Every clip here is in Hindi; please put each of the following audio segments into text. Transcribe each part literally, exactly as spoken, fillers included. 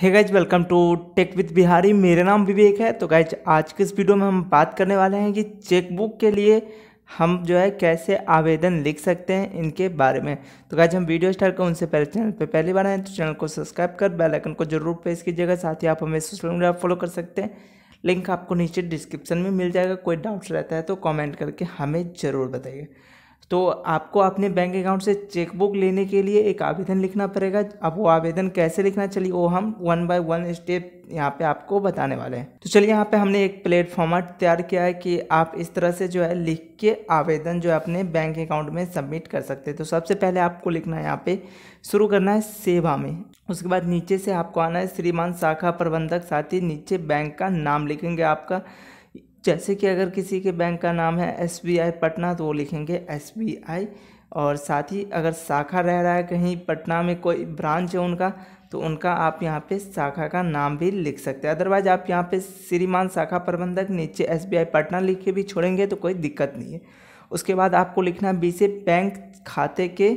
Hey guys welcome to tech with Bihari. मेरा नाम विवेक है। तो गाइज आज के इस वीडियो में हम बात करने वाले हैं कि चेकबुक के लिए हम जो है कैसे आवेदन लिख सकते हैं इनके बारे में। तो गाइज हम वीडियो स्टार्ट कर उनसे पहले चैनल पे पहली बार आए तो चैनल को सब्सक्राइब कर बेल आइकन को जरूर प्रेस कीजिएगा। साथ ही आप हमें सोशल मीडिया फॉलो कर सकते हैं, लिंक आपको नीचे डिस्क्रिप्शन में मिल जाएगा। कोई डाउट्स रहता है तो कॉमेंट करके हमें ज़रूर बताइए। तो आपको अपने बैंक अकाउंट से चेकबुक लेने के लिए एक आवेदन लिखना पड़ेगा। अब वो आवेदन कैसे लिखना चलिए वो हम वन बाय वन स्टेप यहाँ पे आपको बताने वाले हैं। तो चलिए यहाँ पे हमने एक प्लेटफॉर्म तैयार किया है कि आप इस तरह से जो है लिख के आवेदन जो है अपने बैंक अकाउंट में सबमिट कर सकते हैं। तो सबसे पहले आपको लिखना है यहाँ पे शुरू करना है सेवा में, उसके बाद नीचे से आपको आना है श्रीमान शाखा प्रबंधक। साथ ही नीचे बैंक का नाम लिखेंगे आपका, जैसे कि अगर किसी के बैंक का नाम है एस बी आई पटना तो वो लिखेंगे एस बी आई। और साथ ही अगर शाखा रह रहा है कहीं पटना में कोई ब्रांच है उनका तो उनका आप यहाँ पे शाखा का नाम भी लिख सकते हैं। अदरवाइज आप यहाँ पे श्रीमान शाखा प्रबंधक नीचे एस बी आई पटना लिख के भी छोड़ेंगे तो कोई दिक्कत नहीं है। उसके बाद आपको लिखना है बी से बैंक खाते के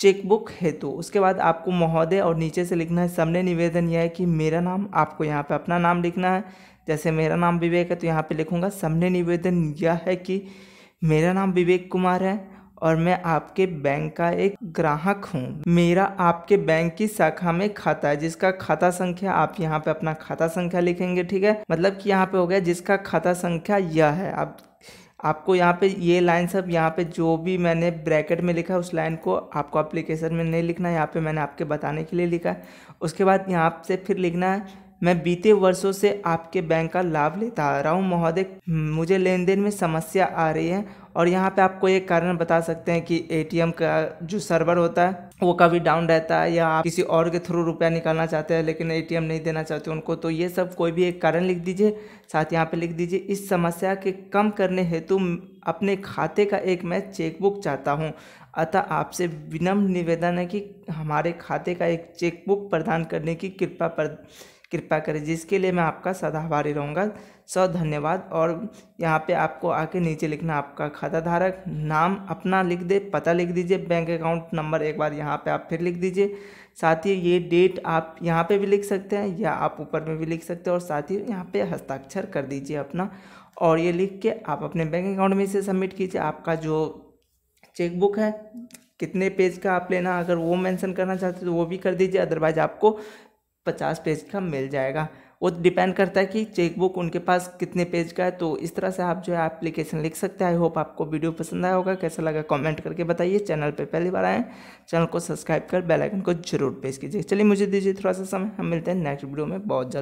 चेकबुक हेतु। उसके बाद आपको महोदय और नीचे से लिखना है सामने निवेदन यह है कि मेरा नाम, आपको यहाँ पे अपना नाम लिखना है। जैसे मेरा नाम विवेक है तो यहाँ पे लिखूँगा सामने निवेदन यह है कि मेरा नाम विवेक कुमार है और मैं आपके बैंक का एक ग्राहक हूँ। मेरा आपके बैंक की शाखा में खाता है, जिसका खाता संख्या, आप यहाँ पे अपना खाता संख्या लिखेंगे। ठीक है, मतलब कि यहाँ पे हो गया जिसका खाता संख्या यह है। आप आपको यहाँ पे ये लाइन सब यहाँ पे जो भी मैंने ब्रैकेट में लिखा उस लाइन को आपको एप्लीकेशन में नहीं लिखना है, यहाँ पे मैंने आपके बताने के लिए लिखा है। उसके बाद यहाँ से फिर लिखना है मैं बीते वर्षों से आपके बैंक का लाभ लेता आ रहा हूँ महोदय, मुझे लेन देन में समस्या आ रही है। और यहाँ पे आपको एक कारण बता सकते हैं कि ए टी एम का जो सर्वर होता है वो कभी डाउन रहता है, या आप किसी और के थ्रू रुपया निकालना चाहते हैं लेकिन ए टी एम नहीं देना चाहते उनको, तो ये सब कोई भी एक कारण लिख दीजिए। साथ यहाँ पे लिख दीजिए इस समस्या के कम करने हेतु अपने खाते का एक मैं चेकबुक चाहता हूँ, अतः आपसे विनम्र निवेदन है कि हमारे खाते का एक चेकबुक प्रदान करने की कृपा पर कृपा करें, जिसके लिए मैं आपका सदाभारी रहूँगा। सौ धन्यवाद। और यहाँ पे आपको आके नीचे लिखना आपका खाता धारक, नाम अपना लिख दे, पता लिख दीजिए, बैंक अकाउंट नंबर एक बार यहाँ पे आप फिर लिख दीजिए। साथ ही ये डेट आप यहाँ पे भी लिख सकते हैं या आप ऊपर में भी लिख सकते हैं। और साथ ही यहाँ पे हस्ताक्षर कर दीजिए अपना, और ये लिख के आप अपने बैंक अकाउंट में इसे सबमिट कीजिए। आपका जो चेकबुक है कितने पेज का आप लेना, अगर वो मेंशन करना चाहते तो वो भी कर दीजिए, अदरवाइज आपको पचास पेज का मिल जाएगा। वो डिपेंड करता है कि चेकबुक उनके पास कितने पेज का है। तो इस तरह से आप जो है एप्लीकेशन लिख सकते हैं। आई होप आपको वीडियो पसंद आया होगा। कैसा लगा कमेंट करके बताइए। चैनल पे पहली बार आए चैनल को सब्सक्राइब कर बेल आइकन को जरूर प्रेस कीजिए। चलिए मुझे दीजिए थोड़ा सा समय, हम मिलते हैं नेक्स्ट वीडियो में बहुत जल्द।